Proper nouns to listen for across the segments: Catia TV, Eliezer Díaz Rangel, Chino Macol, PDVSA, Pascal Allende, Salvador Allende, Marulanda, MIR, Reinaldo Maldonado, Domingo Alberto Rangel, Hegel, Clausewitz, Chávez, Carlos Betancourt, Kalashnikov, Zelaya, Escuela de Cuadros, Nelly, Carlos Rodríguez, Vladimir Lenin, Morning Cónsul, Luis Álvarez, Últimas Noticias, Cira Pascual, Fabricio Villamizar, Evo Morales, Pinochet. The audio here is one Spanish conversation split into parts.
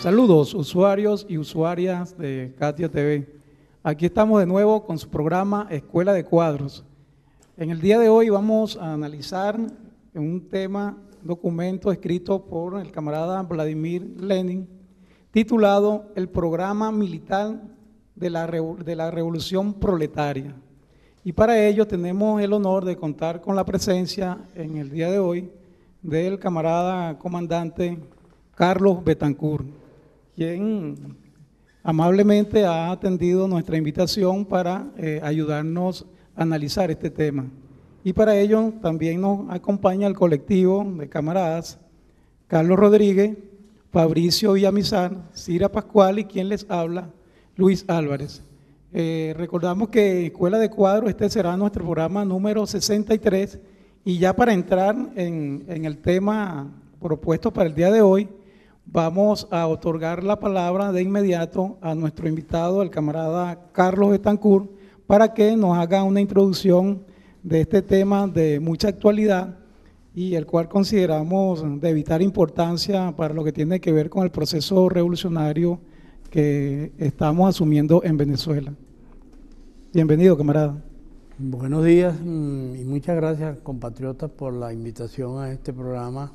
Saludos usuarios y usuarias de Catia TV. Aquí estamos de nuevo con su programa Escuela de Cuadros. En el día de hoy vamos a analizar un tema, un documento escrito por el camarada Vladimir Lenin, titulado El programa militar de la revolución proletaria. Y para ello tenemos el honor de contar con la presencia en el día de hoy del camarada comandante Carlos Betancourt, quien amablemente ha atendido nuestra invitación para ayudarnos a analizar este tema. Y para ello también nos acompaña el colectivo de camaradas Carlos Rodríguez, Fabricio Villamizar, Cira Pascual y quien les habla, Luis Álvarez. Recordamos que Escuela de Cuadros, este será nuestro programa número 63, y ya para entrar en el tema propuesto para el día de hoy, vamos a otorgar la palabra de inmediato a nuestro invitado, el camarada Carlos Betancourt, para que nos haga una introducción de este tema de mucha actualidad y el cual consideramos de vital importancia para lo que tiene que ver con el proceso revolucionario que estamos asumiendo en Venezuela. Bienvenido, camarada. Buenos días y muchas gracias, compatriotas, por la invitación a este programa,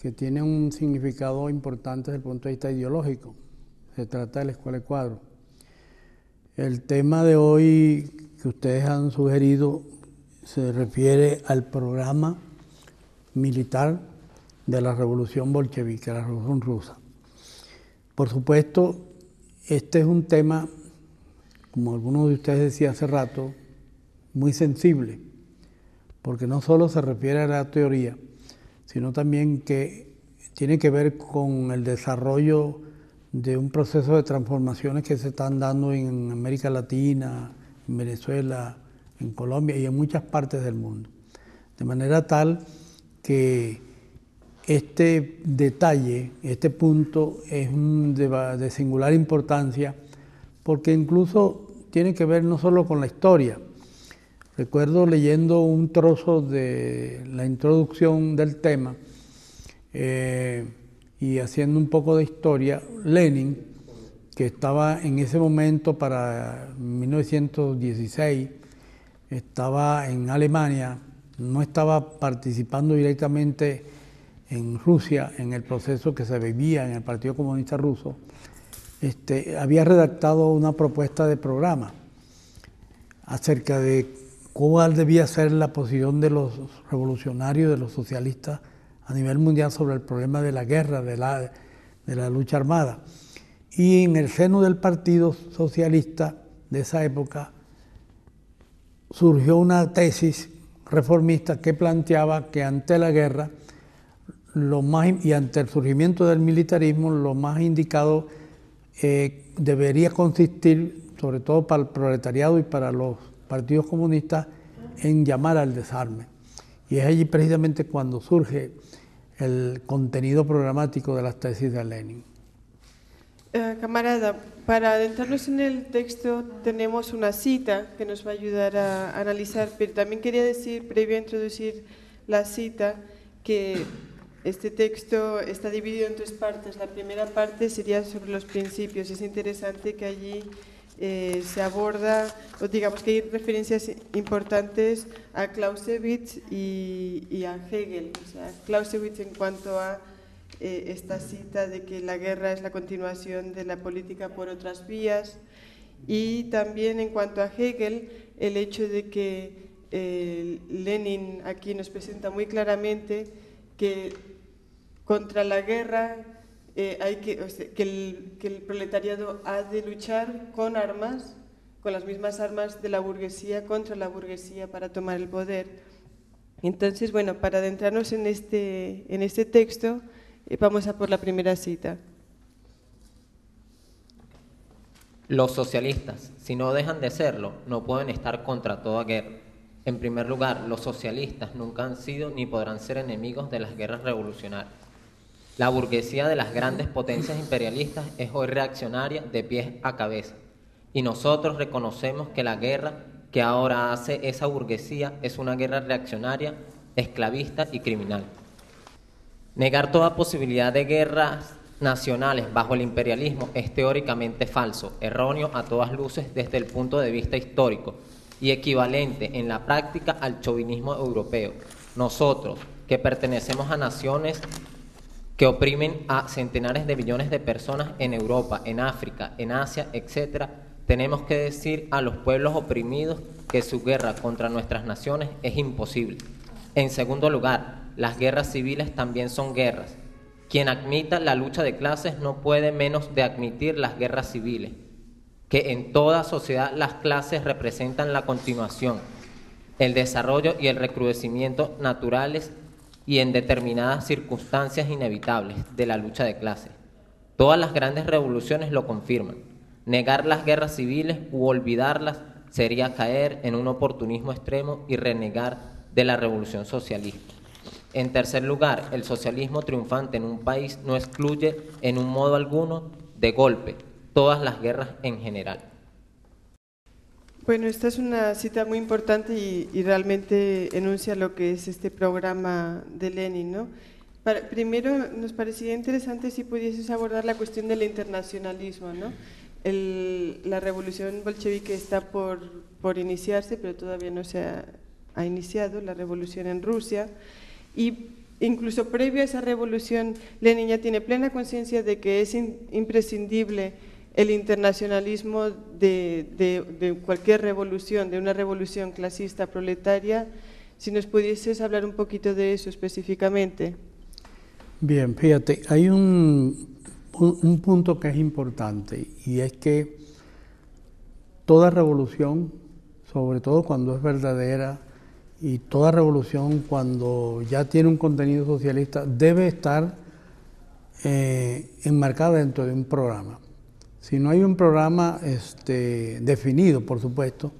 que tiene un significado importante desde el punto de vista ideológico. Se trata de la Escuela de Cuadros. El tema de hoy que ustedes han sugerido se refiere al programa militar de la Revolución Bolchevique, la Revolución Rusa. Por supuesto, este es un tema, como algunos de ustedes decía hace rato, muy sensible, porque no solo se refiere a la teoría, sino también que tiene que ver con el desarrollo de un proceso de transformaciones que se están dando en América Latina, en Venezuela, en Colombia y en muchas partes del mundo. De manera tal que este detalle, este punto es de singular importancia, porque incluso tiene que ver no solo con la historia. Recuerdo leyendo un trozo de la introducción del tema y haciendo un poco de historia, Lenin, que estaba en ese momento para 1916, estaba en Alemania, no estaba participando directamente en Rusia, en el proceso que se vivía en el Partido Comunista Ruso, había redactado una propuesta de programa acerca de cuál debía ser la posición de los revolucionarios, de los socialistas a nivel mundial sobre el problema de la guerra, de la lucha armada. Y en el seno del Partido Socialista de esa época surgió una tesis reformista que planteaba que ante la guerra y ante el surgimiento del militarismo, lo más indicado debería consistir, sobre todo para el proletariado y para los partidos comunistas, en llamar al desarme. Y es allí precisamente cuando surge el contenido programático de las tesis de Lenin. Camarada, para adentrarnos en el texto tenemos una cita que nos va a ayudar a analizar, pero también quería decir, previo a introducir la cita, que este texto está dividido en tres partes. La primera parte sería sobre los principios. Es interesante que allí se aborda, o digamos que hay referencias importantes a Clausewitz y a Hegel. O sea, Clausewitz en cuanto a esta cita de que la guerra es la continuación de la política por otras vías, y también en cuanto a Hegel, el hecho de que Lenin aquí nos presenta muy claramente que contra la guerra el proletariado ha de luchar con armas, con las mismas armas de la burguesía, contra la burguesía para tomar el poder. Entonces, bueno, para adentrarnos en este texto, vamos a por la primera cita. Los socialistas, si no dejan de serlo, no pueden estar contra toda guerra. En primer lugar, los socialistas nunca han sido ni podrán ser enemigos de las guerras revolucionarias. La burguesía de las grandes potencias imperialistas es hoy reaccionaria de pies a cabeza, y nosotros reconocemos que la guerra que ahora hace esa burguesía es una guerra reaccionaria, esclavista y criminal. Negar toda posibilidad de guerras nacionales bajo el imperialismo es teóricamente falso, erróneo a todas luces desde el punto de vista histórico y equivalente en la práctica al chauvinismo europeo. Nosotros, que pertenecemos a naciones que oprimen a centenares de millones de personas en Europa, en África, en Asia, etc., tenemos que decir a los pueblos oprimidos que su guerra contra nuestras naciones es imposible. En segundo lugar, las guerras civiles también son guerras. Quien admita la lucha de clases no puede menos de admitir las guerras civiles, que en toda sociedad las clases representan la continuación, el desarrollo y el recrudecimiento naturales y en determinadas circunstancias inevitables de la lucha de clases. Todas las grandes revoluciones lo confirman. Negar las guerras civiles u olvidarlas sería caer en un oportunismo extremo y renegar de la revolución socialista. En tercer lugar, el socialismo triunfante en un país no excluye en un modo alguno de golpe todas las guerras en general. Bueno, esta es una cita muy importante y realmente enuncia lo que es este programa de Lenin, ¿no? Primero, nos parecía interesante si pudieses abordar la cuestión del internacionalismo, ¿no? La revolución bolchevique está por iniciarse, pero todavía no se ha iniciado, la revolución en Rusia, y incluso previo a esa revolución, Lenin ya tiene plena conciencia de que es imprescindible el internacionalismo de cualquier revolución, de una revolución clasista, proletaria. Si nos pudieses hablar un poquito de eso específicamente. Bien, fíjate, hay un punto que es importante, y es que toda revolución, sobre todo cuando es verdadera, y toda revolución cuando ya tiene un contenido socialista, debe estar enmarcada dentro de un programa. Si no hay un programa definido, por supuesto,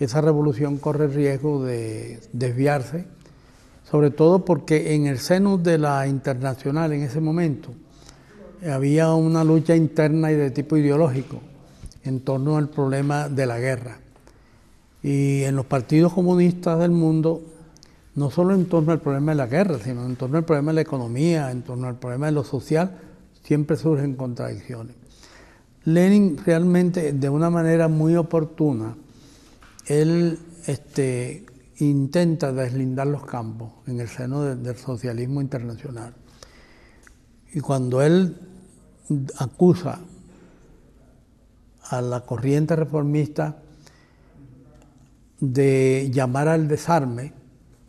esa revolución corre el riesgo de desviarse, sobre todo porque en el seno de la internacional en ese momento había una lucha interna y de tipo ideológico en torno al problema de la guerra. Y en los partidos comunistas del mundo, no solo en torno al problema de la guerra, sino en torno al problema de la economía, en torno al problema de lo social, siempre surgen contradicciones. Lenin realmente, de una manera muy oportuna, él intenta deslindar los campos en el seno del socialismo internacional. Y cuando él acusa a la corriente reformista de llamar al desarme,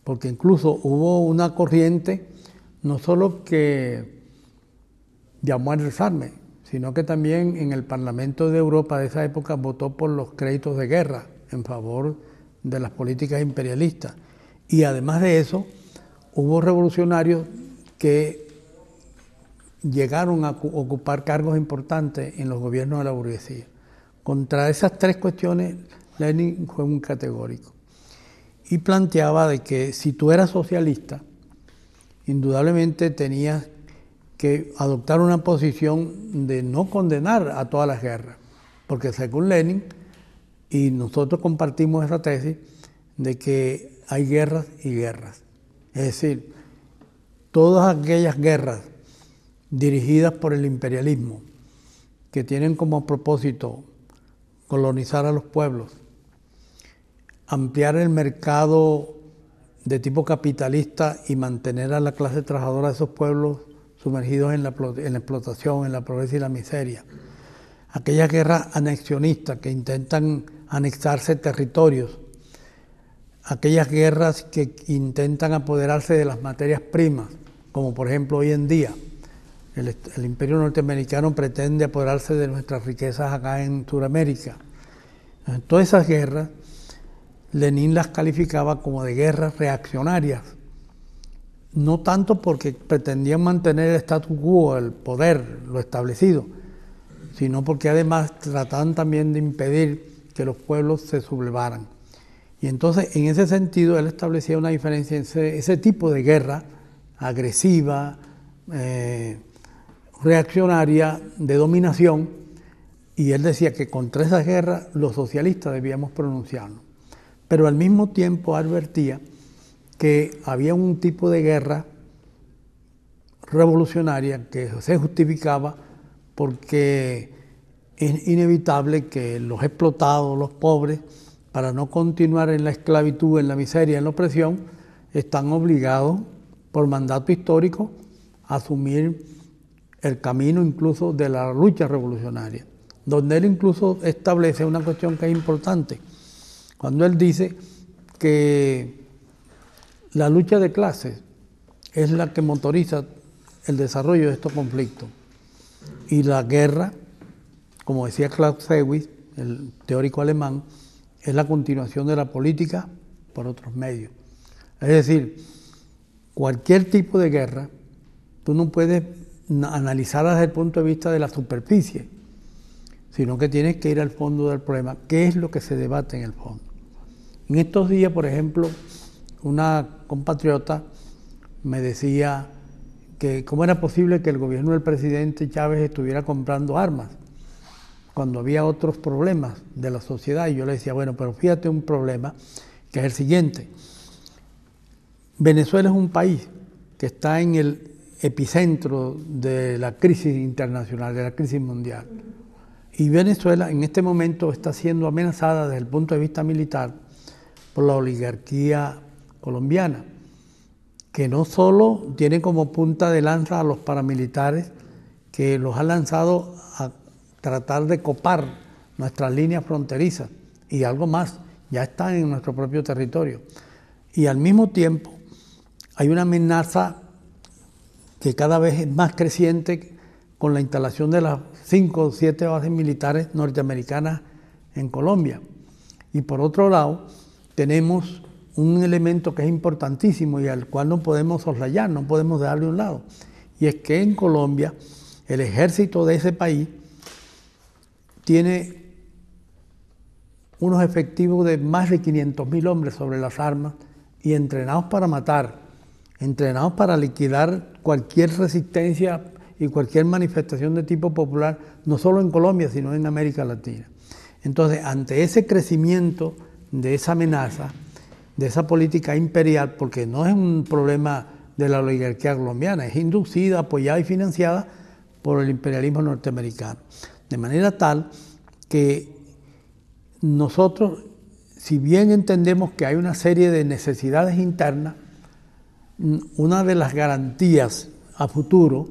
porque incluso hubo una corriente no solo que llamó al desarme, sino que también en el Parlamento de Europa de esa época votó por los créditos de guerra en favor de las políticas imperialistas. Y además de eso, hubo revolucionarios que llegaron a ocupar cargos importantes en los gobiernos de la burguesía. Contra esas tres cuestiones, Lenin fue un categórico. Y planteaba de que si tú eras socialista, indudablemente tenías que adoptar una posición de no condenar a todas las guerras, porque según Lenin, y nosotros compartimos esa tesis, de que hay guerras y guerras. Es decir, todas aquellas guerras dirigidas por el imperialismo, que tienen como propósito colonizar a los pueblos, ampliar el mercado de tipo capitalista y mantener a la clase trabajadora de esos pueblos sumergidos en la explotación, en la pobreza y la miseria. Aquellas guerras anexionistas que intentan anexarse territorios, aquellas guerras que intentan apoderarse de las materias primas, como por ejemplo hoy en día, el imperio norteamericano pretende apoderarse de nuestras riquezas acá en Sudamérica. Todas esas guerras, Lenin las calificaba como de guerras reaccionarias, no tanto porque pretendían mantener el status quo, el poder, lo establecido, sino porque además trataban también de impedir que los pueblos se sublevaran. Y entonces, en ese sentido, él establecía una diferencia entre ese tipo de guerra agresiva, reaccionaria, de dominación, y él decía que contra esa guerra los socialistas debíamos pronunciarnos. Pero al mismo tiempo advertía que había un tipo de guerra revolucionaria que se justificaba porque es inevitable que los explotados, los pobres, para no continuar en la esclavitud, en la miseria, en la opresión, están obligados por mandato histórico a asumir el camino incluso de la lucha revolucionaria, donde él incluso establece una cuestión que es importante, cuando él dice que la lucha de clases es la que motoriza el desarrollo de estos conflictos. Y la guerra, como decía Clausewitz, el teórico alemán, es la continuación de la política por otros medios. Es decir, cualquier tipo de guerra, tú no puedes analizarla desde el punto de vista de la superficie, sino que tienes que ir al fondo del problema. ¿Qué es lo que se debate en el fondo? En estos días, por ejemplo, una compatriota me decía que cómo era posible que el gobierno del presidente Chávez estuviera comprando armas cuando había otros problemas de la sociedad. Y yo le decía, bueno, pero fíjate un problema que es el siguiente. Venezuela es un país que está en el epicentro de la crisis internacional, de la crisis mundial. Y Venezuela en este momento está siendo amenazada desde el punto de vista militar por la oligarquía colombiana, que no solo tiene como punta de lanza a los paramilitares que los ha lanzado a tratar de copar nuestras líneas fronterizas y algo más, ya están en nuestro propio territorio. Y al mismo tiempo hay una amenaza que cada vez es más creciente con la instalación de las 5 o 7 bases militares norteamericanas en Colombia. Y por otro lado, tenemos un elemento que es importantísimo y al cual no podemos soslayar, no podemos dejarle a un lado. Y es que en Colombia el ejército de ese país tiene unos efectivos de más de 500.000 hombres sobre las armas y entrenados para matar, entrenados para liquidar cualquier resistencia y cualquier manifestación de tipo popular, no solo en Colombia, sino en América Latina. Entonces, ante ese crecimiento de esa amenaza, de esa política imperial, porque no es un problema de la oligarquía colombiana, es inducida, apoyada y financiada por el imperialismo norteamericano. De manera tal que nosotros, si bien entendemos que hay una serie de necesidades internas, una de las garantías a futuro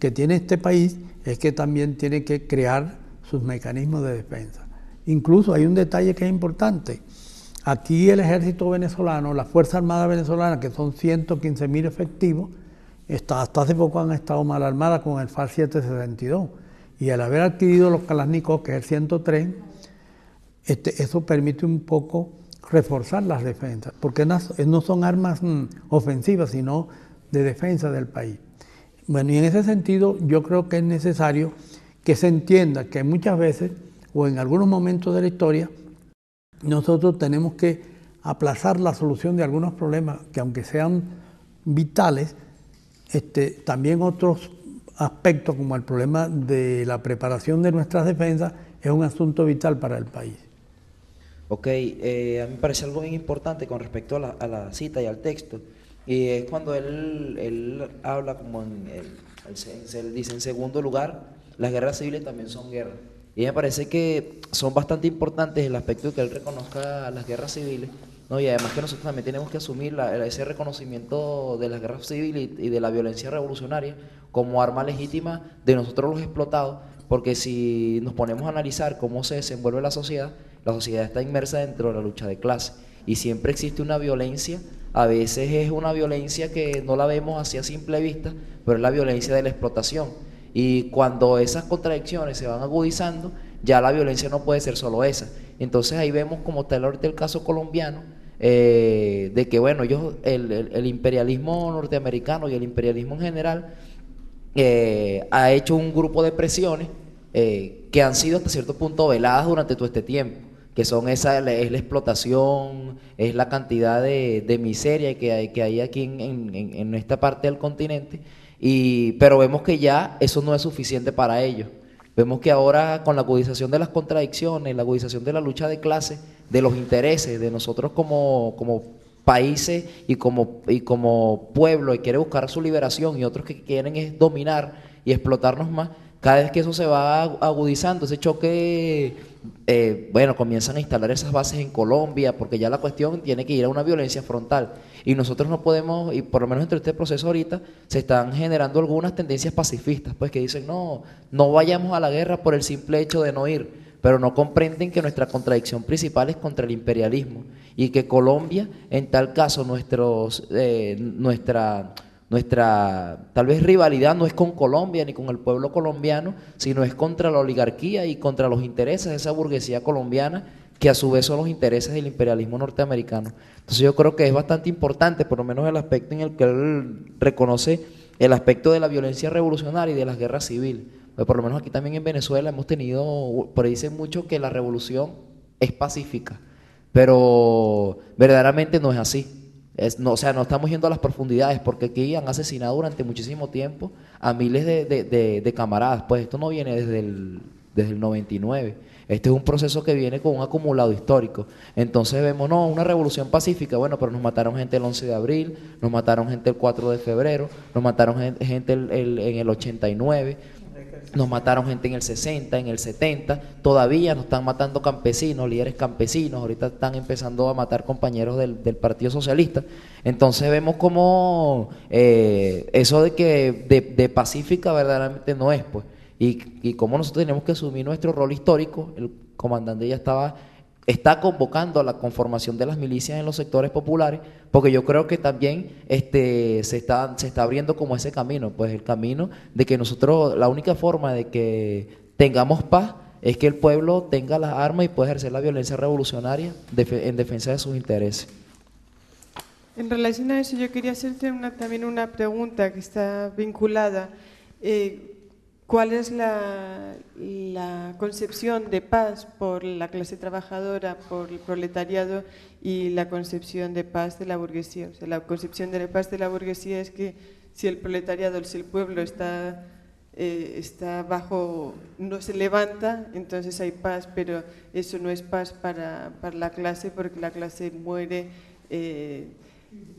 que tiene este país es que también tiene que crear sus mecanismos de defensa. Incluso hay un detalle que es importante. Aquí el ejército venezolano, la Fuerza Armada venezolana, que son 115.000 efectivos, hasta hace poco han estado mal armadas con el FAR 762. Y al haber adquirido los Kalashnikov, que es el 103, eso permite un poco reforzar las defensas, porque no son armas ofensivas, sino de defensa del país. Bueno, y en ese sentido yo creo que es necesario que se entienda que muchas veces, o en algunos momentos de la historia, nosotros tenemos que aplazar la solución de algunos problemas que, aunque sean vitales, también otros aspectos, como el problema de la preparación de nuestras defensas, es un asunto vital para el país. Ok, a mí me parece algo bien importante con respecto a la cita y al texto, y es cuando él habla, como dice, en segundo lugar, las guerras civiles también son guerras. Y me parece que son bastante importantes el aspecto de que él reconozca las guerras civiles, ¿no? Y además que nosotros también tenemos que asumir ese reconocimiento de las guerras civiles y de la violencia revolucionaria como arma legítima de nosotros los explotados, porque si nos ponemos a analizar cómo se desenvuelve la sociedad está inmersa dentro de la lucha de clase y siempre existe una violencia. A veces es una violencia que no la vemos así a simple vista, pero es la violencia de la explotación. Y cuando esas contradicciones se van agudizando, ya la violencia no puede ser solo esa. Entonces ahí vemos como está ahorita el caso colombiano, de que bueno, ellos, el imperialismo norteamericano y el imperialismo en general ha hecho un grupo de presiones que han sido hasta cierto punto veladas durante todo este tiempo, que son esa, es la explotación, es la cantidad de miseria que hay aquí en esta parte del continente, pero vemos que ya eso no es suficiente para ellos. Vemos que ahora con la agudización de las contradicciones, la agudización de la lucha de clases, de los intereses de nosotros como países y como pueblo que quiere buscar su liberación y otros que quieren es dominar y explotarnos más, cada vez que eso se va agudizando, ese choque, bueno, comienzan a instalar esas bases en Colombia, porque ya la cuestión tiene que ir a una violencia frontal. Y nosotros no podemos, y por lo menos entre este proceso ahorita, se están generando algunas tendencias pacifistas, pues que dicen, no, no vayamos a la guerra por el simple hecho de no ir, pero no comprenden que nuestra contradicción principal es contra el imperialismo y que Colombia, en tal caso, nuestra tal vez rivalidad no es con Colombia ni con el pueblo colombiano, sino es contra la oligarquía y contra los intereses de esa burguesía colombiana, que a su vez son los intereses del imperialismo norteamericano. Entonces yo creo que es bastante importante, por lo menos el aspecto en el que él reconoce el aspecto de la violencia revolucionaria y de las guerras civiles. Pues por lo menos aquí también en Venezuela hemos tenido, por ahí dicen mucho que la revolución es pacífica, pero verdaderamente no es así. No, o sea, no estamos yendo a las profundidades, porque aquí han asesinado durante muchísimo tiempo a miles de camaradas. Pues esto no viene desde el 99, este es un proceso que viene con un acumulado histórico. Entonces vemos, no, una revolución pacífica, bueno, pero nos mataron gente el 11 de abril, nos mataron gente el 4 de febrero, nos mataron gente en el 89, nos mataron gente en el 60, en el 70, todavía nos están matando campesinos, líderes campesinos, ahorita están empezando a matar compañeros del Partido Socialista. Entonces vemos como eso de que de pacífica verdaderamente no es, pues, y cómo nosotros tenemos que asumir nuestro rol histórico. El comandante ya está convocando a la conformación de las milicias en los sectores populares, porque yo creo que también se está abriendo como ese camino, pues el camino de que nosotros, la única forma de que tengamos paz es que el pueblo tenga las armas y pueda ejercer la violencia revolucionaria en defensa de sus intereses. En relación a eso, yo quería hacerte también una pregunta que está vinculada. ¿Cuál es la concepción de paz por la clase trabajadora, por el proletariado, y la concepción de paz de la burguesía? O sea, la concepción de la paz de la burguesía es que si el proletariado, si el pueblo está bajo, no se levanta, entonces hay paz, pero eso no es paz para la clase, porque la clase muere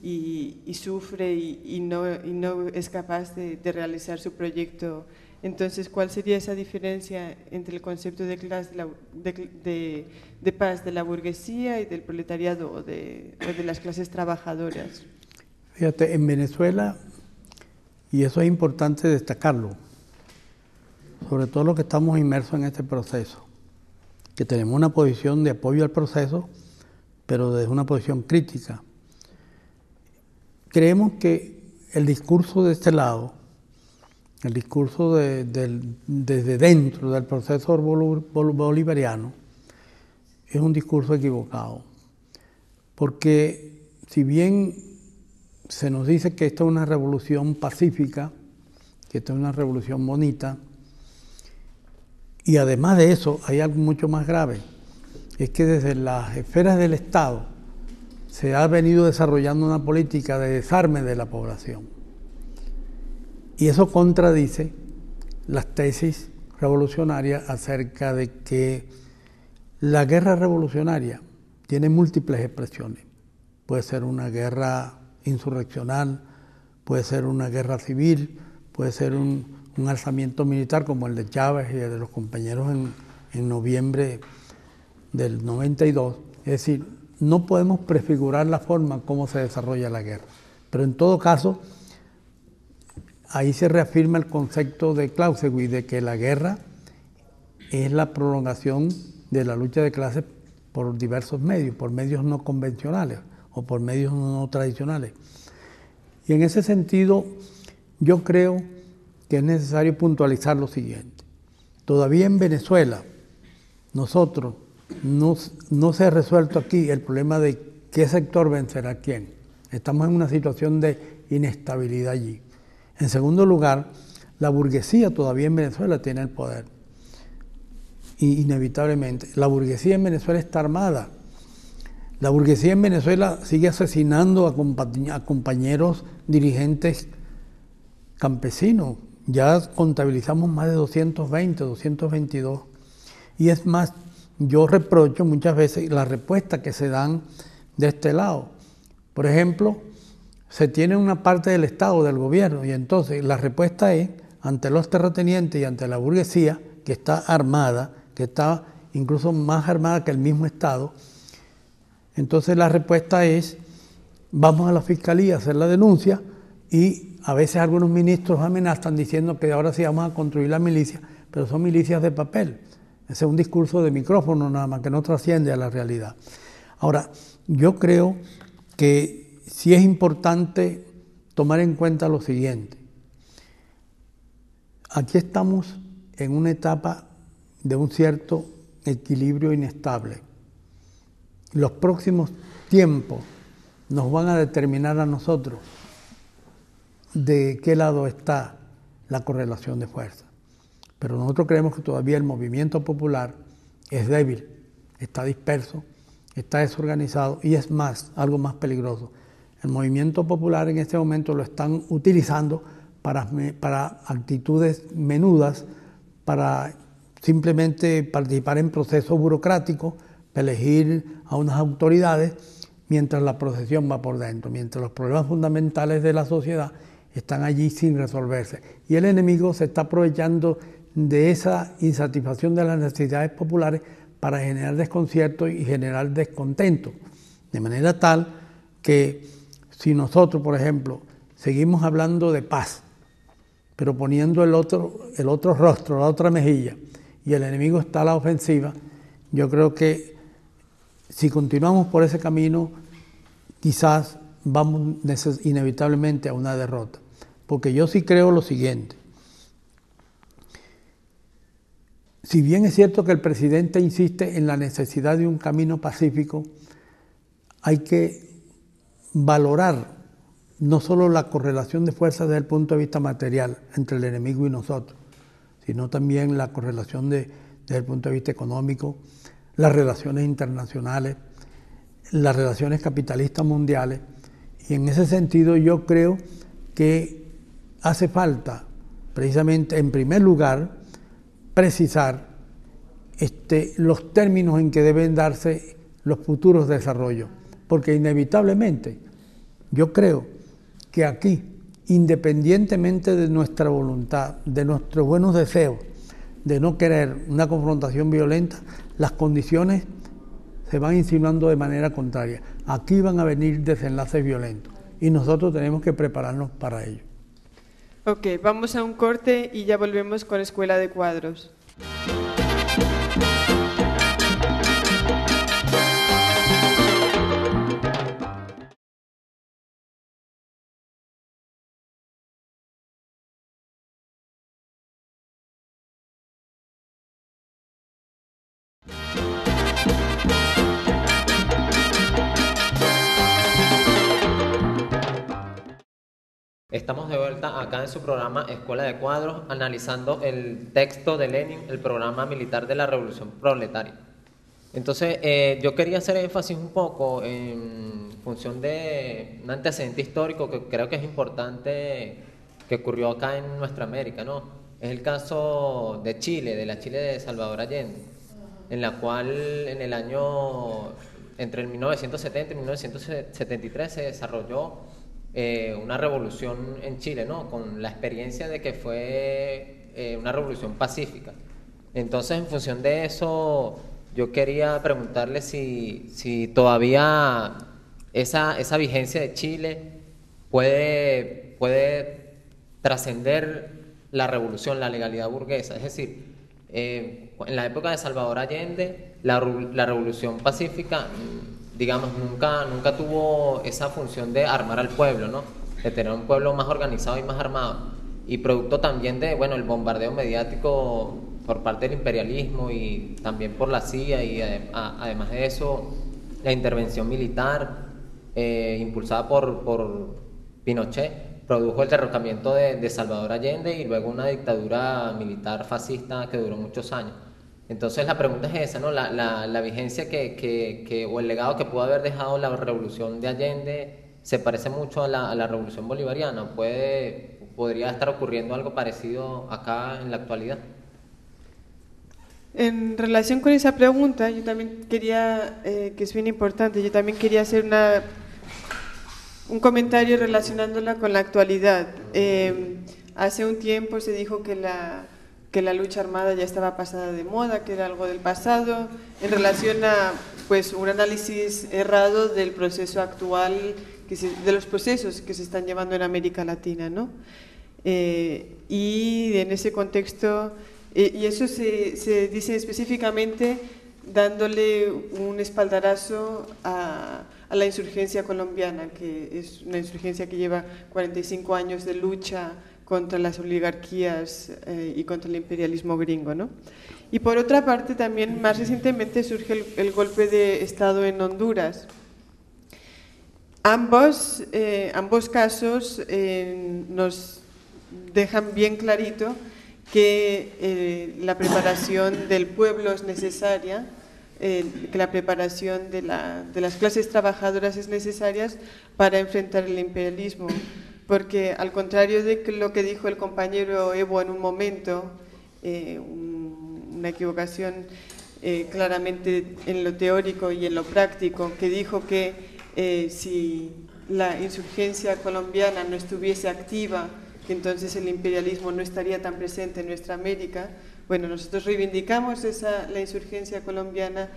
y sufre y no es capaz de realizar su proyecto. Entonces, ¿cuál sería esa diferencia entre el concepto de clase, de paz de la burguesía y del proletariado o de las clases trabajadoras? Fíjate, en Venezuela, y eso es importante destacarlo, sobre todo los que estamos inmersos en este proceso, que tenemos una posición de apoyo al proceso, pero desde una posición crítica. Creemos que el discurso de este lado, el discurso desde dentro del proceso bolivariano, es un discurso equivocado, porque si bien se nos dice que esta es una revolución pacífica, que esta es una revolución bonita, y además de eso hay algo mucho más grave, es que desde las esferas del Estado se ha venido desarrollando una política de desarme de la población. Y eso contradice las tesis revolucionarias acerca de que la guerra revolucionaria tiene múltiples expresiones. Puede ser una guerra insurreccional, puede ser una guerra civil, puede ser un alzamiento militar como el de Chávez y el de los compañeros en noviembre del 92. Es decir, no podemos prefigurar la forma como se desarrolla la guerra, pero en todo caso, ahí se reafirma el concepto de Clausewitz de que la guerra es la prolongación de la lucha de clases por diversos medios, por medios no convencionales o por medios no tradicionales. Y en ese sentido, yo creo que es necesario puntualizar lo siguiente. Todavía en Venezuela, nosotros, no se ha resuelto aquí el problema de qué sector vencerá a quién. Estamos en una situación de inestabilidad allí. En segundo lugar, la burguesía todavía en Venezuela tiene el poder. inevitablemente. La burguesía en Venezuela está armada. La burguesía en Venezuela sigue asesinando a compañeros dirigentes campesinos. Ya contabilizamos más de 220, 222. Y es más, yo reprocho muchas veces las respuestas que se dan de este lado. Por ejemplo, se tiene una parte del Estado, del gobierno, y entonces la respuesta es, ante los terratenientes y ante la burguesía, que está armada, que está incluso más armada que el mismo Estado, entonces la respuesta es, vamos a la fiscalía a hacer la denuncia, y a veces algunos ministros amenazan diciendo que ahora sí vamos a construir la milicia, pero son milicias de papel. Ese es un discurso de micrófono nada más, que no trasciende a la realidad. Ahora, yo creo que sí es importante tomar en cuenta lo siguiente. Aquí estamos en una etapa de un cierto equilibrio inestable. Los próximos tiempos nos van a determinar a nosotros de qué lado está la correlación de fuerza. Pero nosotros creemos que todavía el movimiento popular es débil, está disperso, está desorganizado y es más, algo más peligroso. El movimiento popular en este momento lo están utilizando para actitudes menudas, para simplemente participar en procesos burocráticos, elegir a unas autoridades mientras la procesión va por dentro, mientras los problemas fundamentales de la sociedad están allí sin resolverse. Y el enemigo se está aprovechando de esa insatisfacción de las necesidades populares para generar desconcierto y generar descontento. De manera tal que si nosotros, por ejemplo, seguimos hablando de paz, pero poniendo el otro rostro, la otra mejilla, y el enemigo está a la ofensiva, yo creo que si continuamos por ese camino, quizás vamos inevitablemente a una derrota. Porque yo sí creo lo siguiente. Si bien es cierto que el presidente insiste en la necesidad de un camino pacífico, hay que valorar no solo la correlación de fuerzas desde el punto de vista material entre el enemigo y nosotros, sino también la correlación desde el punto de vista económico, las relaciones internacionales, las relaciones capitalistas mundiales. Y en ese sentido yo creo que hace falta, precisamente en primer lugar, precisar los términos en que deben darse los futuros desarrollos. Porque inevitablemente yo creo que aquí, independientemente de nuestra voluntad, de nuestros buenos deseos, de no querer una confrontación violenta, las condiciones se van insinuando de manera contraria. Aquí van a venir desenlaces violentos y nosotros tenemos que prepararnos para ello. Ok, vamos a un corte y ya volvemos con Escuela de Cuadros. Estamos de vuelta acá en su programa Escuela de Cuadros, analizando el texto de Lenin, el programa militar de la Revolución Proletaria. Entonces, yo quería hacer énfasis un poco en función de un antecedente histórico que creo que es importante, que ocurrió acá en nuestra América, ¿no? Es el caso de Chile, de la Chile de Salvador Allende, en la cual en el año, entre el 1970 y 1973 se desarrolló una revolución en Chile, ¿no? Con la experiencia de que fue una revolución pacífica. Entonces, en función de eso, yo quería preguntarle si todavía esa vigencia de Chile puede trascender la revolución, la legalidad burguesa. Es decir, en la época de Salvador Allende, la revolución pacífica, digamos, nunca tuvo esa función de armar al pueblo, ¿no? De tener un pueblo más organizado y más armado. Y producto también de, bueno, el bombardeo mediático por parte del imperialismo y también por la CIA y además de eso, la intervención militar impulsada por Pinochet produjo el derrocamiento de Salvador Allende y luego una dictadura militar fascista que duró muchos años. Entonces la pregunta es esa, ¿no? La vigencia o el legado que pudo haber dejado la revolución de Allende se parece mucho a la revolución bolivariana. ¿Podría estar ocurriendo algo parecido acá en la actualidad? En relación con esa pregunta, yo también quería, que es bien importante, yo también quería hacer un comentario relacionándola con la actualidad. Hace un tiempo se dijo que la lucha armada ya estaba pasada de moda, que era algo del pasado, en relación a pues, un análisis errado del proceso actual, de los procesos que se están llevando en América Latina, ¿no? Y en ese contexto, y eso se dice específicamente dándole un espaldarazo a la insurgencia colombiana, que es una insurgencia que lleva 45 años de lucha contra las oligarquías y contra el imperialismo gringo, ¿no? Y por otra parte también más recientemente surge el golpe de Estado en Honduras. Ambos casos nos dejan bien clarito que la preparación del pueblo es necesaria, que la preparación de las clases trabajadoras es necesaria para enfrentar el imperialismo. Porque al contrario de lo que dijo el compañero Evo en un momento, una equivocación claramente en lo teórico y en lo práctico, que dijo que si la insurgencia colombiana no estuviese activa, que entonces el imperialismo no estaría tan presente en nuestra América. Bueno, nosotros reivindicamos la insurgencia colombiana,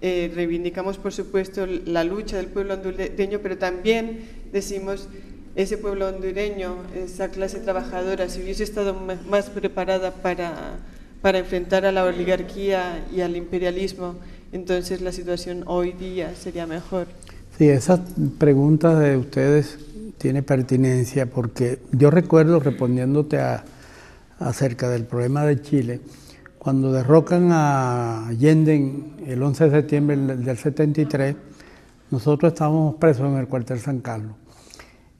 reivindicamos por supuesto la lucha del pueblo hondureño, pero también decimos: ese pueblo hondureño, esa clase trabajadora, si hubiese estado más preparada para enfrentar a la oligarquía y al imperialismo, entonces la situación hoy día sería mejor. Sí, esa pregunta de ustedes tiene pertinencia porque yo recuerdo, respondiéndote acerca del problema de Chile, cuando derrocan a Allende el 11 de septiembre del 73, nosotros estábamos presos en el cuartel San Carlos.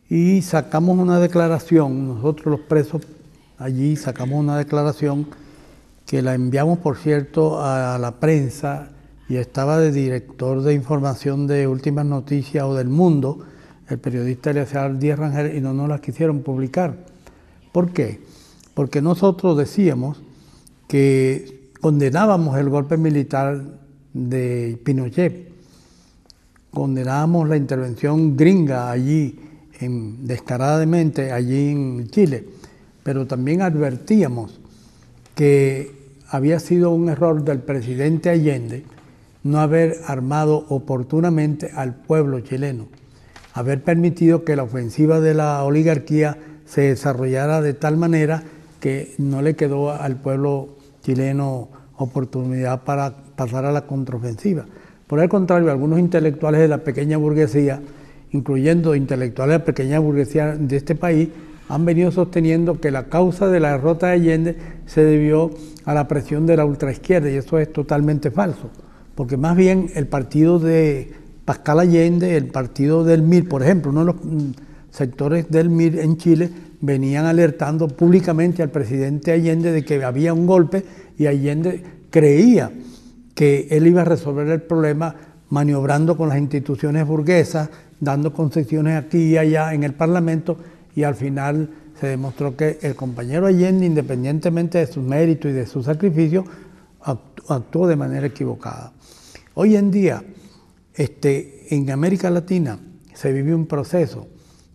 Y sacamos una declaración, nosotros los presos allí sacamos una declaración que la enviamos, por cierto, a la prensa, y estaba de director de información de Últimas Noticias o del Mundo, el periodista Eliezer Díaz Rangel, y no la quisieron publicar. ¿Por qué? Porque nosotros decíamos que condenábamos el golpe militar de Pinochet, condenábamos la intervención gringa allí, descaradamente allí en Chile, pero también advertíamos que había sido un error del presidente Allende no haber armado oportunamente al pueblo chileno, haber permitido que la ofensiva de la oligarquía se desarrollara de tal manera que no le quedó al pueblo chileno oportunidad para pasar a la contraofensiva. Por el contrario, algunos intelectuales de la pequeña burguesía, incluyendo intelectuales de la pequeña burguesía de este país, han venido sosteniendo que la causa de la derrota de Allende se debió a la presión de la ultraizquierda, y eso es totalmente falso, porque más bien el partido de Pascal Allende, el partido del MIR, por ejemplo, uno de los sectores del MIR en Chile, venían alertando públicamente al presidente Allende de que había un golpe, y Allende creía que él iba a resolver el problema maniobrando con las instituciones burguesas, dando concesiones aquí y allá en el Parlamento, y al final se demostró que el compañero Allende, independientemente de sus méritos y de sus sacrificios, actuó de manera equivocada. Hoy en día, en América Latina se vive un proceso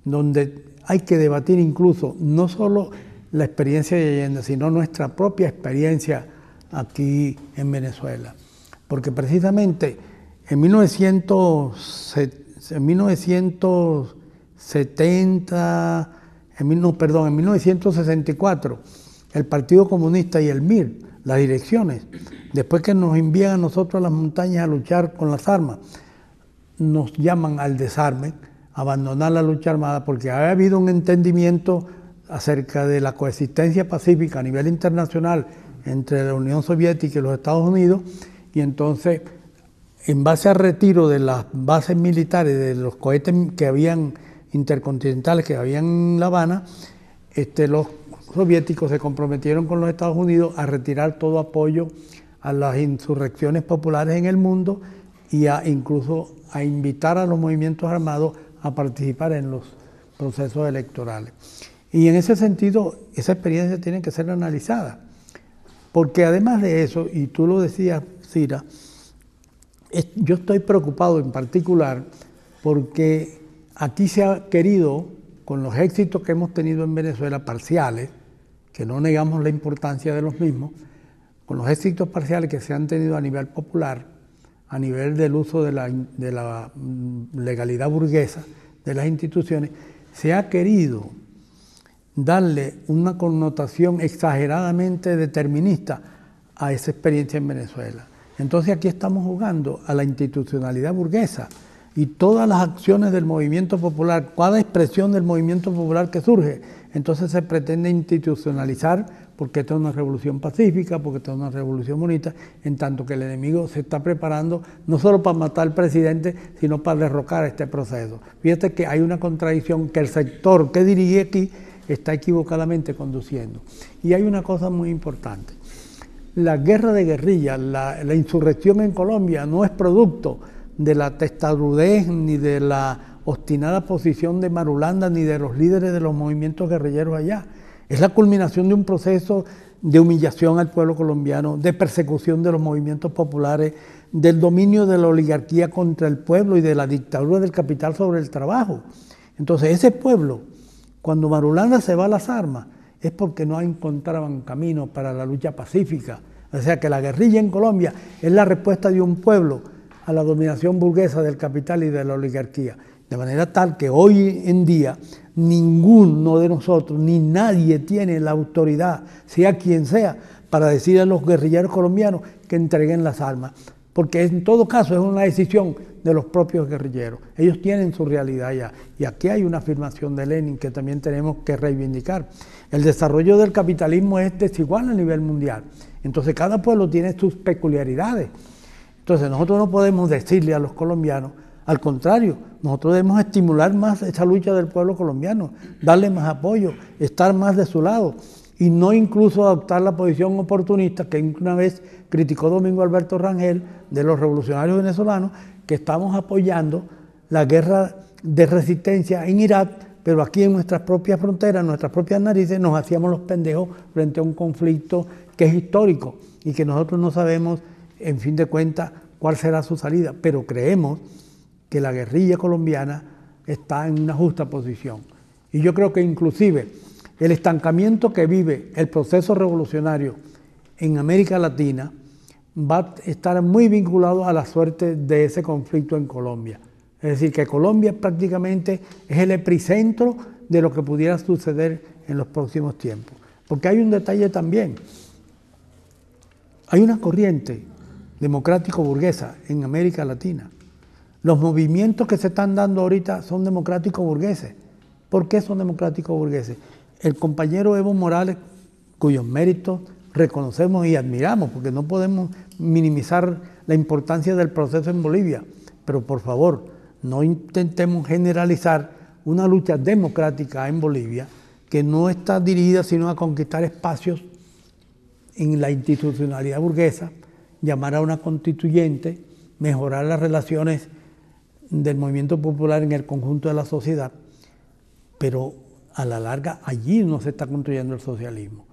donde hay que debatir incluso no solo la experiencia de Allende, sino nuestra propia experiencia aquí en Venezuela. Porque precisamente en 1964, el Partido Comunista y el MIR, las direcciones, después que nos envían a nosotros a las montañas a luchar con las armas, nos llaman al desarme, a abandonar la lucha armada, porque había habido un entendimiento acerca de la coexistencia pacífica a nivel internacional entre la Unión Soviética y los Estados Unidos, y entonces, en base al retiro de las bases militares, de los cohetes que habían intercontinentales que habían en La Habana, los soviéticos se comprometieron con los Estados Unidos a retirar todo apoyo a las insurrecciones populares en el mundo y a incluso a invitar a los movimientos armados a participar en los procesos electorales. Y en ese sentido, esa experiencia tiene que ser analizada, porque además de eso, y tú lo decías, Cira, yo estoy preocupado en particular porque aquí se ha querido, con los éxitos que hemos tenido en Venezuela, parciales, que no negamos la importancia de los mismos, con los éxitos parciales que se han tenido a nivel popular, a nivel del uso de la legalidad burguesa de las instituciones, se ha querido darle una connotación exageradamente determinista a esa experiencia en Venezuela. Entonces aquí estamos jugando a la institucionalidad burguesa y todas las acciones del movimiento popular, cada expresión del movimiento popular que surge, entonces se pretende institucionalizar porque esta es una revolución pacífica, porque esta es una revolución bonita, en tanto que el enemigo se está preparando no solo para matar al presidente, sino para derrocar este proceso. Fíjate que hay una contradicción que el sector que dirige aquí está equivocadamente conduciendo. Y hay una cosa muy importante. La guerra de guerrillas, la insurrección en Colombia no es producto de la testarudez ni de la obstinada posición de Marulanda ni de los líderes de los movimientos guerrilleros allá. Es la culminación de un proceso de humillación al pueblo colombiano, de persecución de los movimientos populares, del dominio de la oligarquía contra el pueblo y de la dictadura del capital sobre el trabajo. Entonces ese pueblo, cuando Marulanda se va a las armas, es porque no encontraban camino para la lucha pacífica. O sea que la guerrilla en Colombia es la respuesta de un pueblo a la dominación burguesa del capital y de la oligarquía. De manera tal que hoy en día ninguno de nosotros, ni nadie tiene la autoridad, sea quien sea, para decir a los guerrilleros colombianos que entreguen las armas. Porque en todo caso es una decisión de los propios guerrilleros. Ellos tienen su realidad ya. Y aquí hay una afirmación de Lenin que también tenemos que reivindicar. El desarrollo del capitalismo es desigual a nivel mundial. Entonces cada pueblo tiene sus peculiaridades. Entonces nosotros no podemos decirle a los colombianos, al contrario, nosotros debemos estimular más esa lucha del pueblo colombiano, darle más apoyo, estar más de su lado y no incluso adoptar la posición oportunista que una vez criticó Domingo Alberto Rangel de los revolucionarios venezolanos, que estamos apoyando la guerra de resistencia en Irak, pero aquí en nuestras propias fronteras, en nuestras propias narices, nos hacíamos los pendejos frente a un conflicto que es histórico y que nosotros no sabemos, en fin de cuentas, cuál será su salida, pero creemos que la guerrilla colombiana está en una justa posición. Y yo creo que inclusive el estancamiento que vive el proceso revolucionario en América Latina va a estar muy vinculado a la suerte de ese conflicto en Colombia. Es decir, que Colombia prácticamente es el epicentro de lo que pudiera suceder en los próximos tiempos. Porque hay un detalle también. Hay una corriente democrático-burguesa en América Latina. Los movimientos que se están dando ahorita son democrático-burgueses. ¿Por qué son democrático-burgueses? El compañero Evo Morales, cuyos méritos reconocemos y admiramos, porque no podemos minimizar la importancia del proceso en Bolivia, pero por favor, no intentemos generalizar una lucha democrática en Bolivia que no está dirigida sino a conquistar espacios en la institucionalidad burguesa, llamar a una constituyente, mejorar las relaciones del movimiento popular en el conjunto de la sociedad, pero a la larga allí no se está construyendo el socialismo,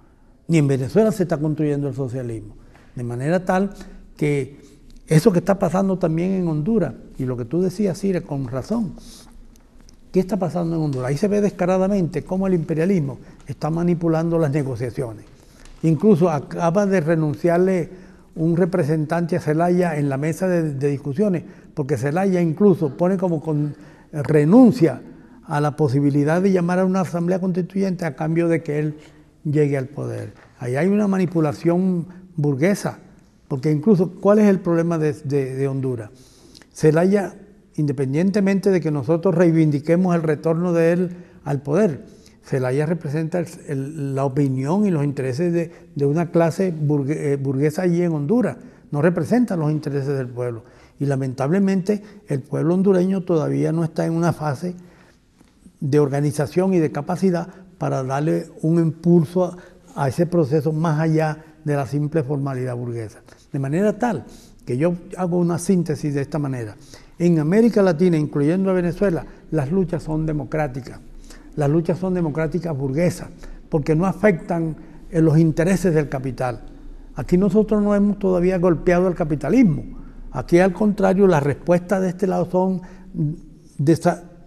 ni en Venezuela se está construyendo el socialismo, de manera tal que eso que está pasando también en Honduras, y lo que tú decías, Cira, con razón, ¿qué está pasando en Honduras? Ahí se ve descaradamente cómo el imperialismo está manipulando las negociaciones, incluso acaba de renunciarle un representante a Zelaya en la mesa de discusiones, porque Zelaya incluso pone como renuncia a la posibilidad de llamar a una asamblea constituyente a cambio de que él llegue al poder. Ahí hay una manipulación burguesa, porque incluso, ¿cuál es el problema de Honduras? Zelaya, independientemente de que nosotros reivindiquemos el retorno de él al poder, Zelaya representa la opinión y los intereses de una clase burguesa allí en Honduras. No representa los intereses del pueblo. Y lamentablemente el pueblo hondureño todavía no está en una fase de organización y de capacidad para darle un impulso a ese proceso más allá de la simple formalidad burguesa. De manera tal que yo hago una síntesis de esta manera. En América Latina, incluyendo a Venezuela, las luchas son democráticas. Las luchas son democráticas burguesas, porque no afectan los intereses del capital. Aquí nosotros no hemos todavía golpeado el capitalismo. Aquí, al contrario, las respuestas de este lado son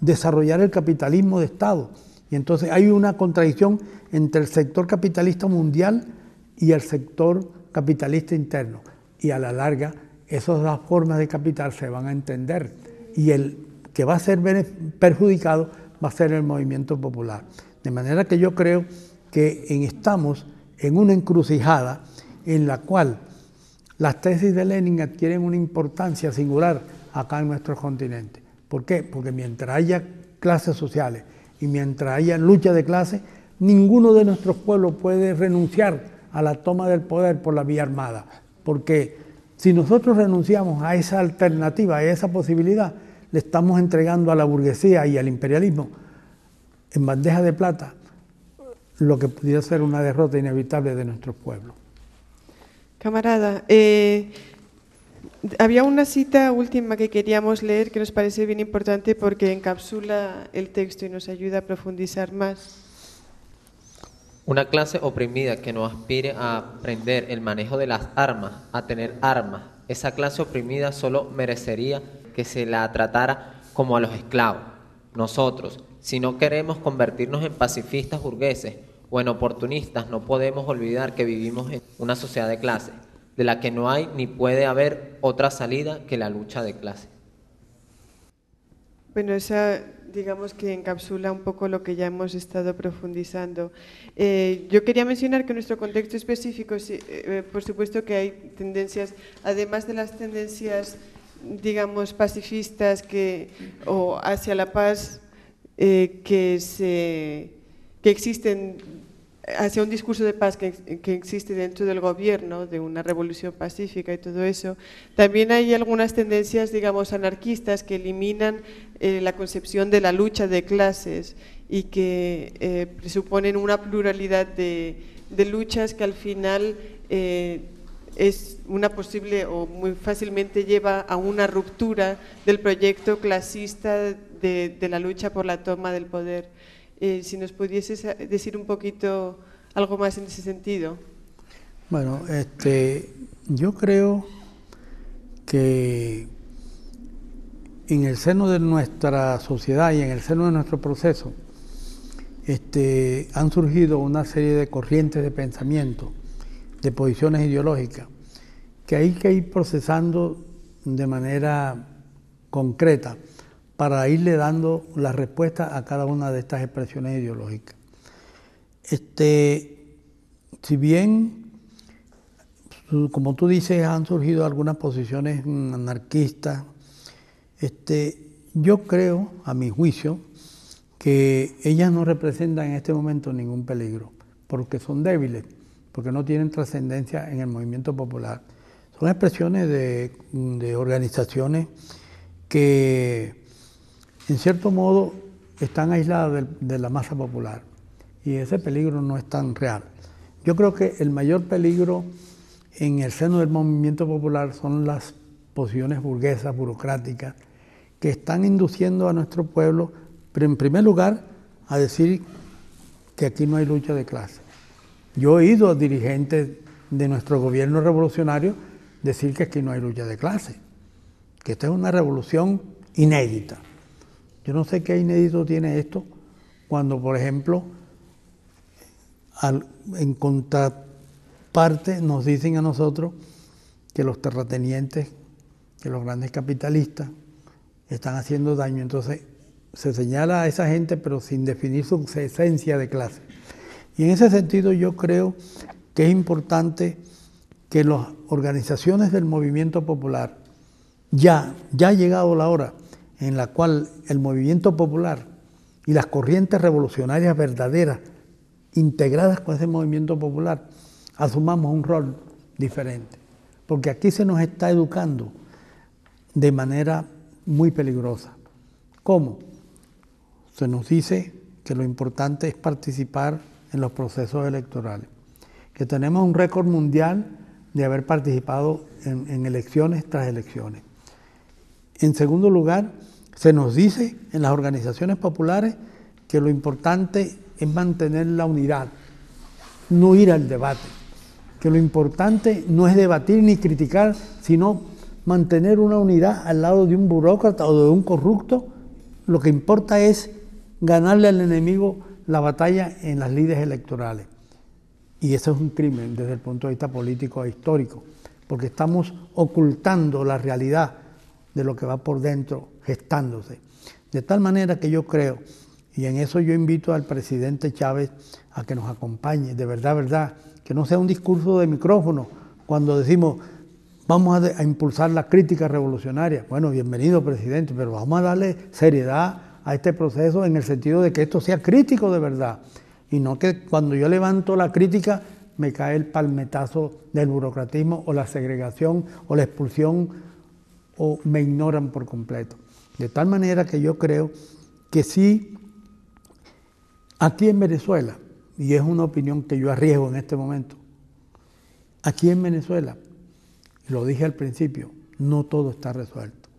desarrollar el capitalismo de Estado. Y entonces hay una contradicción entre el sector capitalista mundial y el sector capitalista interno. Y a la larga, esas dos formas de capital se van a entender. Y el que va a ser perjudicado va a ser el movimiento popular. De manera que yo creo que estamos en una encrucijada en la cual las tesis de Lenin adquieren una importancia singular acá en nuestro continente. ¿Por qué? Porque mientras haya clases sociales y mientras haya lucha de clases, ninguno de nuestros pueblos puede renunciar a la toma del poder por la vía armada. Porque si nosotros renunciamos a esa alternativa, a esa posibilidad, le estamos entregando a la burguesía y al imperialismo en bandeja de plata lo que pudiera ser una derrota inevitable de nuestros pueblos. Camarada, había una cita última que queríamos leer que nos parece bien importante porque encapsula el texto y nos ayuda a profundizar más. Una clase oprimida que no aspire a aprender el manejo de las armas, a tener armas, esa clase oprimida solo merecería que se la tratara como a los esclavos. Nosotros, si no queremos convertirnos en pacifistas burgueses, o en oportunistas, no podemos olvidar que vivimos en una sociedad de clases, de la que no hay ni puede haber otra salida que la lucha de clases. Bueno, esa digamos que encapsula un poco lo que ya hemos estado profundizando. Yo quería mencionar que en nuestro contexto específico, por supuesto que hay tendencias, además de las tendencias, digamos, pacifistas que, o hacia la paz, que existen hacia un discurso de paz que existe dentro del gobierno, de una revolución pacífica y todo eso. También hay algunas tendencias, digamos, anarquistas que eliminan la concepción de la lucha de clases y que presuponen una pluralidad de luchas que al final es una posible o muy fácilmente lleva a una ruptura del proyecto clasista de la lucha por la toma del poder. Si nos pudieses decir un poquito algo más en ese sentido. Bueno, yo creo que en el seno de nuestra sociedad y en el seno de nuestro proceso han surgido una serie de corrientes de pensamiento, de posiciones ideológicas, que hay que ir procesando de manera concreta para irle dando la respuesta a cada una de estas expresiones ideológicas. Si bien, como tú dices, han surgido algunas posiciones anarquistas, yo creo, a mi juicio, que ellas no representan en este momento ningún peligro, porque son débiles, porque no tienen trascendencia en el movimiento popular. Son expresiones de organizaciones que en cierto modo están aisladas de la masa popular y ese peligro no es tan real. Yo creo que el mayor peligro en el seno del movimiento popular son las posiciones burguesas, burocráticas, que están induciendo a nuestro pueblo, pero en primer lugar, a decir que aquí no hay lucha de clase. Yo he oído a dirigentes de nuestro gobierno revolucionario decir que aquí no hay lucha de clase, que esta es una revolución inédita. Yo no sé qué inédito tiene esto cuando, por ejemplo, en contraparte nos dicen a nosotros que los terratenientes, que los grandes capitalistas están haciendo daño. Entonces se señala a esa gente pero sin definir su esencia de clase. Y en ese sentido yo creo que es importante que las organizaciones del movimiento popular, ya ha llegado la hora en la cual el movimiento popular y las corrientes revolucionarias verdaderas, integradas con ese movimiento popular, asumamos un rol diferente. Porque aquí se nos está educando de manera muy peligrosa. ¿Cómo? Se nos dice que lo importante es participar en los procesos electorales, que tenemos un récord mundial de haber participado en elecciones tras elecciones. En segundo lugar, se nos dice en las organizaciones populares que lo importante es mantener la unidad, no ir al debate, que lo importante no es debatir ni criticar, sino mantener una unidad al lado de un burócrata o de un corrupto. Lo que importa es ganarle al enemigo la batalla en las lides electorales. Y eso es un crimen desde el punto de vista político e histórico, porque estamos ocultando la realidad de lo que va por dentro gestándose. De tal manera que yo creo, y en eso yo invito al presidente Chávez a que nos acompañe, de verdad, que no sea un discurso de micrófono cuando decimos vamos a impulsar la crítica revolucionaria. Bueno, bienvenido, presidente, pero vamos a darle seriedad a este proceso en el sentido de que esto sea crítico de verdad, y no que cuando yo levanto la crítica me cae el palmetazo del burocratismo o la segregación o la expulsión o me ignoran por completo. De tal manera que yo creo que sí, aquí en Venezuela, y es una opinión que yo arriesgo en este momento, aquí en Venezuela, lo dije al principio, no todo está resuelto.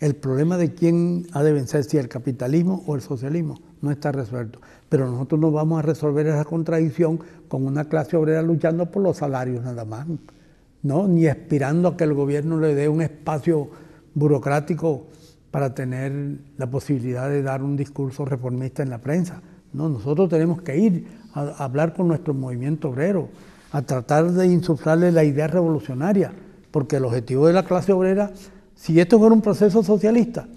El problema de quién ha de vencer, si el capitalismo o el socialismo, no está resuelto. Pero nosotros no vamos a resolver esa contradicción con una clase obrera luchando por los salarios nada más, ¿no? Ni aspirando a que el gobierno le dé un espacio burocrático para tener la posibilidad de dar un discurso reformista en la prensa. No, nosotros tenemos que ir a hablar con nuestro movimiento obrero, a tratar de insuflarle la idea revolucionaria, porque el objetivo de la clase obrera, si esto fuera un proceso socialista,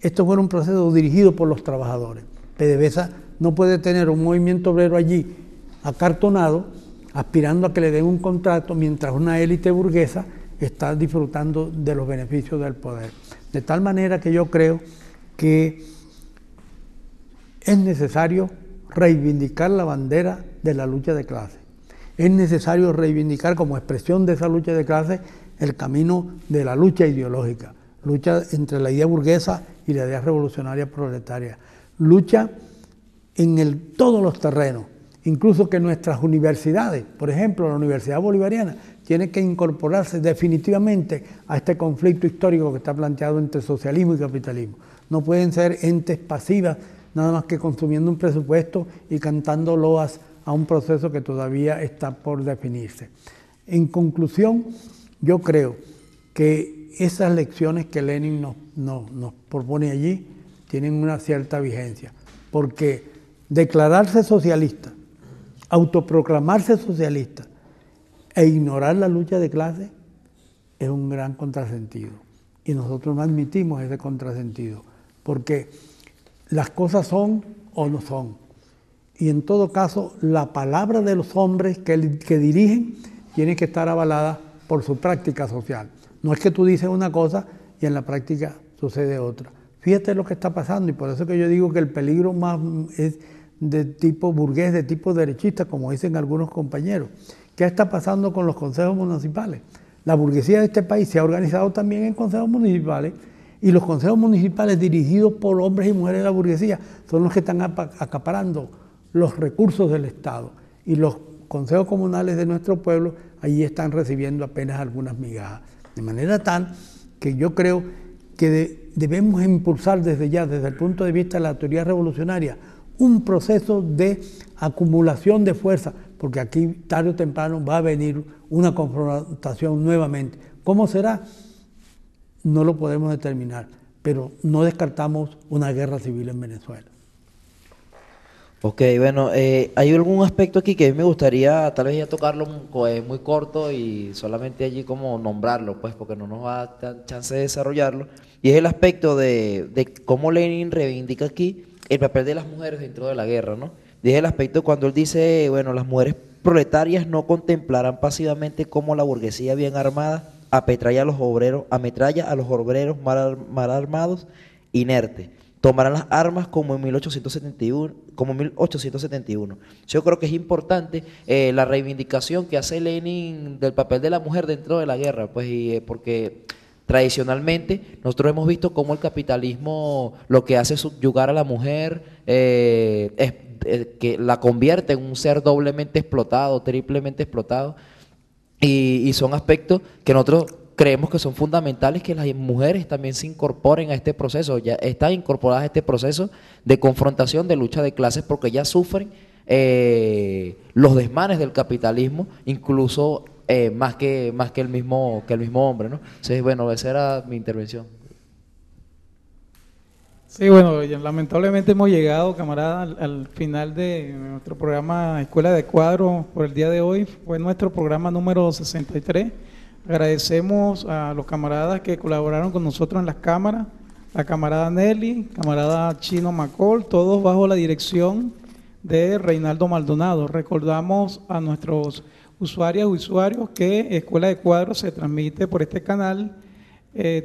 esto fuera un proceso dirigido por los trabajadores. PDVSA no puede tener un movimiento obrero allí acartonado, aspirando a que le den un contrato mientras una élite burguesa está disfrutando de los beneficios del poder. De tal manera que yo creo que es necesario reivindicar la bandera de la lucha de clases. Es necesario reivindicar como expresión de esa lucha de clases el camino de la lucha ideológica, lucha entre la idea burguesa y la idea revolucionaria proletaria, lucha en todos los terrenos, incluso que nuestras universidades, por ejemplo la Universidad Bolivariana, tiene que incorporarse definitivamente a este conflicto histórico que está planteado entre socialismo y capitalismo. No pueden ser entes pasivas, nada más que consumiendo un presupuesto y cantando loas a un proceso que todavía está por definirse. En conclusión, yo creo que esas lecciones que Lenin nos propone allí tienen una cierta vigencia, porque declararse socialista, autoproclamarse socialista e ignorar la lucha de clases es un gran contrasentido, y nosotros no admitimos ese contrasentido, porque las cosas son o no son. Y en todo caso, la palabra de los hombres que dirigen tiene que estar avalada por su práctica social. No es que tú dices una cosa y en la práctica sucede otra. Fíjate lo que está pasando, y por eso que yo digo que el peligro más es de tipo burgués, de tipo derechista, como dicen algunos compañeros. ¿Qué está pasando con los consejos municipales? La burguesía de este país se ha organizado también en consejos municipales, y los consejos municipales dirigidos por hombres y mujeres de la burguesía son los que están acaparando los recursos del Estado, y los consejos comunales de nuestro pueblo allí están recibiendo apenas algunas migajas. De manera tal que yo creo que debemos impulsar desde ya, desde el punto de vista de la teoría revolucionaria, un proceso de acumulación de fuerza, porque aquí tarde o temprano va a venir una confrontación nuevamente. ¿Cómo será? No lo podemos determinar, pero no descartamos una guerra civil en Venezuela. Ok, bueno, hay algún aspecto aquí que a mí me gustaría tal vez ya tocarlo muy corto y solamente allí como nombrarlo, pues, porque no nos va a dar chance de desarrollarlo, y es el aspecto de cómo Lenin reivindica aquí el papel de las mujeres dentro de la guerra, ¿no? Y es el aspecto cuando él dice, bueno, las mujeres proletarias no contemplarán pasivamente cómo la burguesía bien armada ametralla a los obreros mal armados, inertes. Tomarán las armas como en 1871. Yo creo que es importante la reivindicación que hace Lenin del papel de la mujer dentro de la guerra, pues, y, porque tradicionalmente nosotros hemos visto cómo el capitalismo lo que hace es subyugar a la mujer, que la convierte en un ser doblemente explotado, triplemente explotado. Y son aspectos que nosotros creemos que son fundamentales, que las mujeres también se incorporen a este proceso, ya están incorporadas a este proceso de confrontación, de lucha de clases, porque ya sufren los desmanes del capitalismo, incluso más que el mismo hombre, ¿no? Entonces, bueno, esa era mi intervención. Sí, bueno, lamentablemente hemos llegado, camarada, al final de nuestro programa Escuela de Cuadros por el día de hoy. Fue nuestro programa número 63. Agradecemos a los camaradas que colaboraron con nosotros en las cámaras, la camarada Nelly, camarada Chino Macol, todos bajo la dirección de Reinaldo Maldonado. Recordamos a nuestros usuarias y usuarios que Escuela de Cuadros se transmite por este canal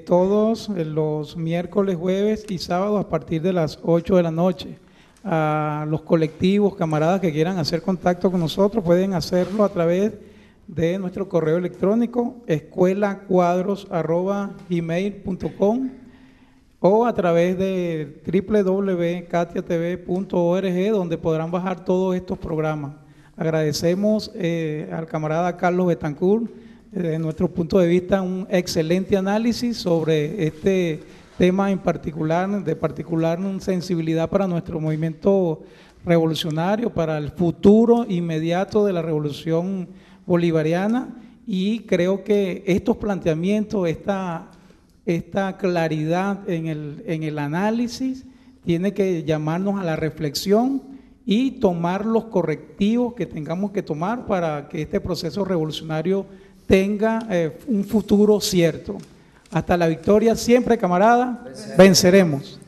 todos los miércoles, jueves y sábados a partir de las 8 de la noche. A los colectivos, camaradas que quieran hacer contacto con nosotros, pueden hacerlo a través de nuestro correo electrónico escuelacuadros@gmail.com o a través de www.catiatv.org, donde podrán bajar todos estos programas. Agradecemos al camarada Carlos Betancourt, desde nuestro punto de vista, un excelente análisis sobre este tema en particular, de particular sensibilidad para nuestro movimiento revolucionario, para el futuro inmediato de la revolución bolivariana, y creo que estos planteamientos, esta claridad en el análisis tiene que llamarnos a la reflexión y tomar los correctivos que tengamos que tomar para que este proceso revolucionario tenga un futuro cierto. Hasta la victoria siempre, camarada, venceremos.